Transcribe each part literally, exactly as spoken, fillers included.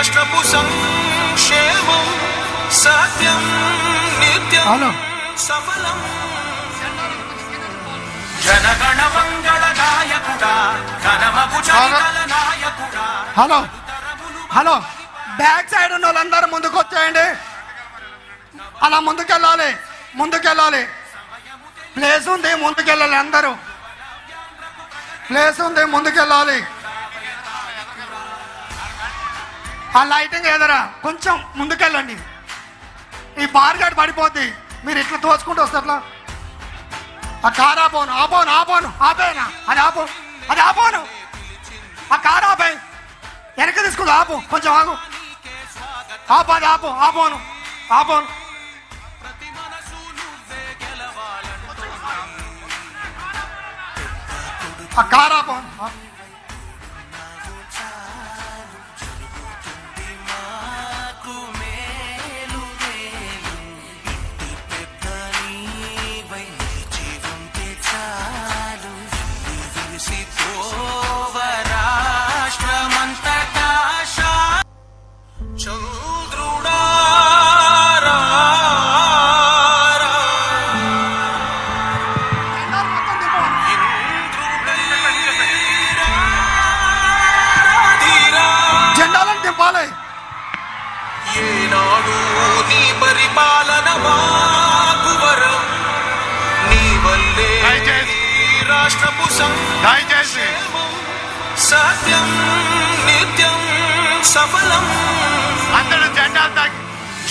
राष्ट्रपु संक्षेमं सत्यं नित्यं सफलं जनगण मंगलदायकुडा धनमभुजगलनायकुडा। హలో హలో బ్యాక్ సైడ్ ఉన్న వాళ్ళందరూ ముందుకు వచ్చేయండి. అలా ముందుకెళ్ళాలి ముందుకెళ్ళాలి ప్లేస్ ఉంది ముందుకెళ్ళాలి అందరూ ప్లేస్ ఉంది ముందుకెళ్ళాలి. ఆ లైటింగ్ ఏదరా కొంచెం ముందుకెళ్ళండి. ఈ బార్గాడ్ పడిపోద్ది మీరు ఇట్లా తోచుకుంటూ వస్తారట్లా. ఆ కారు ఆపోను ఆపోను ఆపోను ఆపేనా అది ఆపో అది ఆపోను ఆ కారు ఆపే వెనక తీసుకుంటూ ఆపు కొంచెం ఆగు ఆపు అది ఆపు ఆపోను ఆపోను. ఆ కారు ఆపోను सत्यं नित्यं सफलं अंदर झंडा तक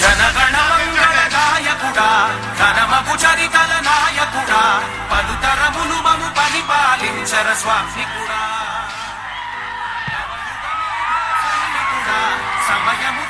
जनगण मंगलदायकुडा धनमभुजगलनायकुडा पलुतरमुलु ममु परिपालिंचर स्वामिकुडा समयము